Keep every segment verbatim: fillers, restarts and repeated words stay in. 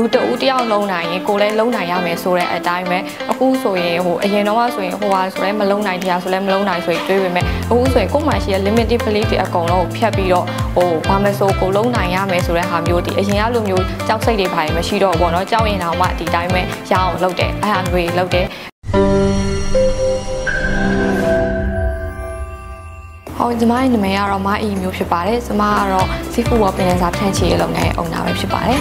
ดูเต๋อที่เอาลงไหนกูเล่นลงไหนยาเมสูเลยไอ้ตายไหมกูสวยโหไอ้เหี้ยน้องว่าสวยโหว่าสวยมันลงไหนที่อาสวยมันลงไหนสวยด้วยไหมกูสวยกูมาเชียร์ลิมิตที่ผลิตที่อากงเราเพียบปีละโอ้ความเมสูกูลงไหนยาเมสูเลยหามอยู่ที่ไอ้เหี้ยรวมอยู่เจ้าใส่ดีไผ่มาชีดอกบอกน้อยเจ้าเอ็นเอาว่าที่ได้ไหมยาวเราเตะไอ้อันวีเราเตะเอาจะมาหนูไม่เอาเรามาอีมิวใช่ปะเลยจะมาเราซีฟูว่าเป็นอะไรซับแทนชีเราไงเอาหน้าไปใช่ปะเลย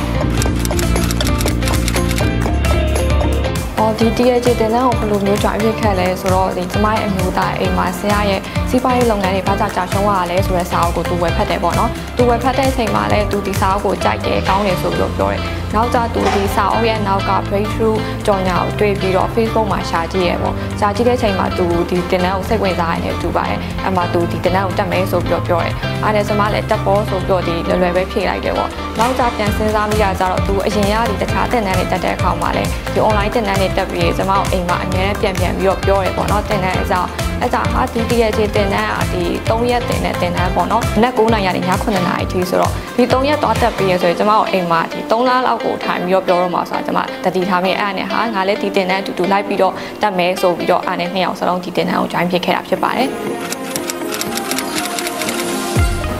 อ๋อที่ที่ไอจีเต้นแล้วคนรู้มิวจ่ายไม่แค่เลยส่วนเราจะมาอีมิวตาเองมาเสียเยอะซีไปเราไงในพระจักรจักรช่วงว่าเลยส่วนสาวกูตัวไว้แพทย์แต่บอกเนาะตัวไว้แพทย์ได้ใช่มาเลยตัวที่สาวกูใจเก๋เก่าเนี่ยสุดยอดเลยเราจะตัวที่สาวเนี่ยเรากับเฟซบุ๊กจอยาวด้วยปีรอเฟซบุ๊กมาชาจีเอ๋บอกชาจีได้ใช่มาตัวที่เต้นแล้วเซ็กเวลาเนี่ยตัวไปเอามาตัวที่เต้นแล้วจะไม่สุดยอดเลยอันนี้สมาร์ทเลยจะโพสสุดยอดดีเลยเลยไปเพียงไรเดียวเราจะยังเซ็นซามิยาจะเราตัวไอจีเนี่ยดีแต่ช้าแต่แน่เลยจะได้เข้ามาเลยที่ออนไลน์แต่แน่เลยจะไปจะมาเองมาอันนี้เปลี่ยนเปลี่ยนยอดยอดเลยบอกเนาะแต่แน่จะอาจารย์คะที่ที่ไอจีเต้นแล้วที่ต้องแยกเต้นแล้วเต้นแล้วบอกเนาะแน่กูนายอย่างนี้คนไหนที่สุดที่ต้องแยกต่อแต่ปีเฉยจะมาเองมาที่ต้องแล้วกูถามยอบยอมมาสอนจะมาแต่ที่ทำเนี่ยเนี่ยฮะงานเล่นที่เต้นแล้วจู่ๆไล่ปีดอแต่แม่โซปีดออันนี้เนี่ยสลองที่เต้นแล้วจะให้เพียงแค่รับใช่ปะ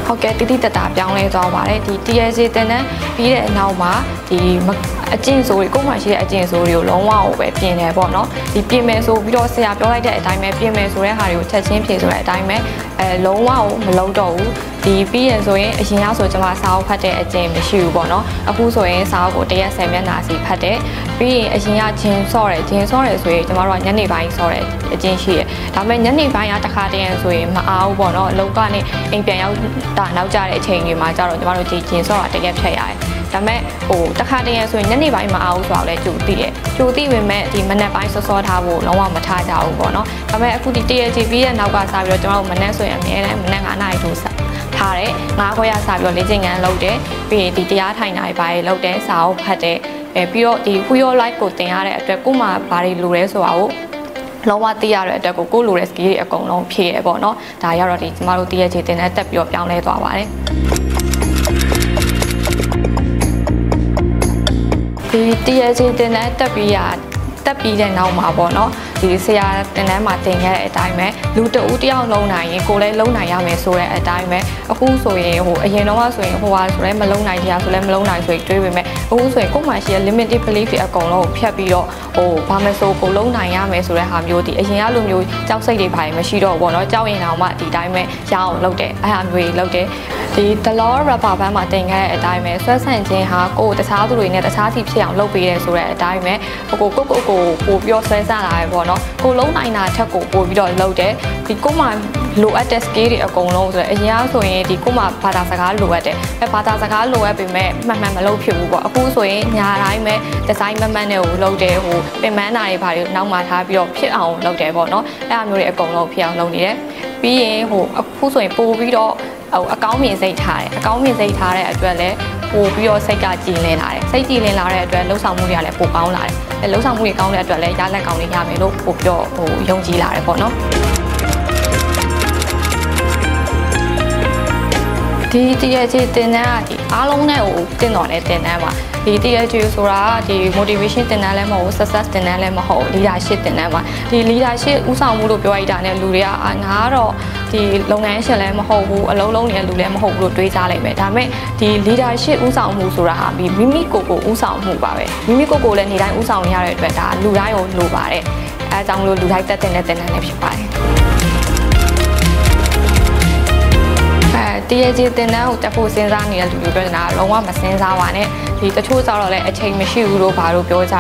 โอเคที่ที่จะตามยังเลยต่อมาเลยที่ที่ไอจีเต้นแล้วพี่เด็กเรามาที่อาจารย์โซ่ก็มาเชียร์อาจารย์โซ่อยู่ลงว่าเอาแบบเปลี่ยนแนวบอกเนาะที่เปลี่ยนแนวโซ่พี่ดอเสียบเราได้แต่ตายแม่เปลี่ยนแนวโซ่ได้หาอยู่เช็ดเช่นเปลี่ยนโซ่ได้ตายแม่ลงว่ามันลงดูดีเปลี่ยนโซ่เองอาจารย์โซ่จะมาสาวพัดเดอาจารย์ไม่ชิวบอกเนาะอาผู้โซ่เองสาวก็เตะเซมินาสีพัดเดเปลี่ยนอาจารย์เช่นโซ่เลยเช่นโซ่เลยโซ่จะมาร้อนยันในใบโซ่เลยอาจารย์เชียร์ทำไมยันในใบอาตาคาเตะโซ่มาเอาบอกเนาะลงก็เนี่ยเองเปลี่ยนเอาแต่เราจะได้เชียร์อยู่มาจะเราจะมาโดนจีเช่นโซ่แต่แกใช้ยัยแต่แม่โอ้ตะคาเตะส่วนยันนี่ไปมาเอาสาวเลยจูตีเอจูตีเป็นแม่ที่มันแนบไปซอซอทาโบน้องว่ามาทาดาวก่อนเนาะแต่แม่คู่ที่เตี้ยจีพี่เราก็สาวเราจะเอามันแนบส่วนอันนี้แหละมันแนบงานนายถูสักทาเลยงานก็ยาสาวเราเลยจริงงานเราเด้ปีติเตี้ยไทยนายไปเราเด้สาวพัดเด้พี่เราตีคุยไลฟ์กดเตี้ยเลยแต่กูมาบาริลูเรสเอาเราว่าตีอะไรแต่กูกูลูเรสกี้กองน้องเพียบ่เนาะแต่ยาเราดีมาเราตีจีเต้นแต่ยอบยาวเลยตัวว่าเลยที่ที่ไอจีเต้นแล้วแต่ปีอ่ะแต่ปีเดียวเรามาบอกเนาะที่เสียเต้นแล้วมาเต้นแค่ไอ้ตายไหมดูเต๋อที่เอาลงไหนกูเล่นลงไหนยาเมสูเลยไอ้ตายไหมกูสวยโหไอ้เหี้ยน้องว่าสวยโหว่าสวยมันลงไหนที่อาสวยมันลงไหนสวยด้วยไหมกูสวยกูมาเชียร์ลิมิตที่ผลิตที่อากงเราเพียบปีละโอ้ความเมสูกูลงไหนยาเมสูเลยหามอยู่ที่ไอ้เหี้ยรวมอยู่เจ้าใส่ดีไผ่มาชีดอกบอกเนาะเจ้าเอ็นเอามาที่ได้ไหมยาวเราเตะไอ้อันวีเราเตะที่ตลอดระบาดแบบมาเต้นแค่ไอ้ตายไหมเสื้อใส่เจฮะกูแต่เช้าตัวเนี่ยแต่เช้าที่เสียงเราปีเลยสวยไอ้ตายไหมกูกูกูกูกูยอดเสื้อใส่ลายบอกเนาะกูลงไหนนาถ้ากูกูวิดอเราเตะที่กูมาลูอัดเดสกี้ที่อากงเราเลยไอ้เหี้ยส่วนเองที่กูมาภาษาสกัดลูอัดเดะแต่ภาษาสกัดลูอัดเป็นแม่แม่แม่มาเล่าผิวบอกกูสวยยาร้ายไหมแต่ใส่แม่แม่เนี่ยเราเตะหูเป็นแม่นายผ่านน้ำมาทาวิดอเพี้ยเอาเราเตะบอกเนาะไอ้อันนี้อากงเราเพี้ยเราเนี่ยปีเอโหกูสวยปูวิดอเอาอากาศมีใจถ่ายอากาศมีใจถ่ายอะไรตัวเล็กปูพี่โยใส่กาจีเลยถ่ายใส่จีเลยแล้วอะไรตัวลูกสาวมูเรียอะไรปูเก้าหลายแต่ลูกสาวมูเรียเก้าอะไรตัวเล็กย่าอะไรเก้าเนี่ยย่าไม่รู้ปูพี่โยโอ้ยงจีหลายเลยพอเนาะที่ที่ไอจีเต้นน่ะที่อารมณ์เนี่ยโอ้เต้นหน่อยเต้นน่ะว่ะที่ที่ไอจีสุราที่ motivation เต้นน่ะเลยมาโอ้ success เต้นน่ะเลยมาโอ้ leadership เต้นน่ะว่ะที่ leadership อุตส่าห์มูโรพี่ไอจีเนี่ยลูเรียอ่ะน้าเราที่โรงงานเฉลยมาโอ้อารมณ์ลงเนี่ยลูเรียมาโอ้ดูด้วยใจเลยไหมทำให้ที่ leadership อุตส่าห์มูสุรามีมิมิโกโก้อุตส่าห์มูป่ะเว้ยมิมิโกโก้เลยที่ได้อุตส่าห์เนี่ยเลยแบบนั้นลูได้โอ้ลูป่ะเลยไอจังลูลูได้แต่เต้นน่ะเต้นน่ะเนี่ยพี่ไปที่ไอจีเต้นแล้วจะพูดเส้นร่างเนี่ยอยู่ด้วยนะลงว่ามาเส้นร่างวันนี้ที่จะช่วยเราเราเลยเช็งไม่ชิวรู้ป่ารู้เปล่าใจ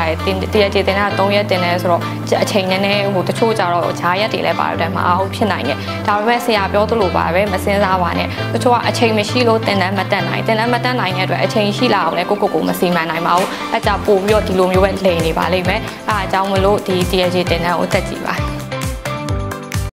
ที่ไอจีเต้นแล้วต้องแยกเต้นแล้วส่วนจะเช็งเนี่ยเนี่ยโหจะช่วยเราใช้ยาตีเลยป่าแต่มาเอาพี่ไหนเนี่ยถ้าไม่เสียเปล่าตัวรู้ป่าไม่มาเส้นร่างวันนี้ก็ช่วยเช็งไม่ชิวรู้เต้นแล้วมาเต้นไหนเต้นแล้วมาเต้นไหนเนี่ยด้วยเช็งชิลาวเนี่ยกูกูกูมาซีมาไหนมาเอาแต่จะปูวิโอที่รวมอยู่เป็นเลนี่ป่าเลยไหมอาจจะมารู้ที่ไอจีเต้นแล้วจะจีบ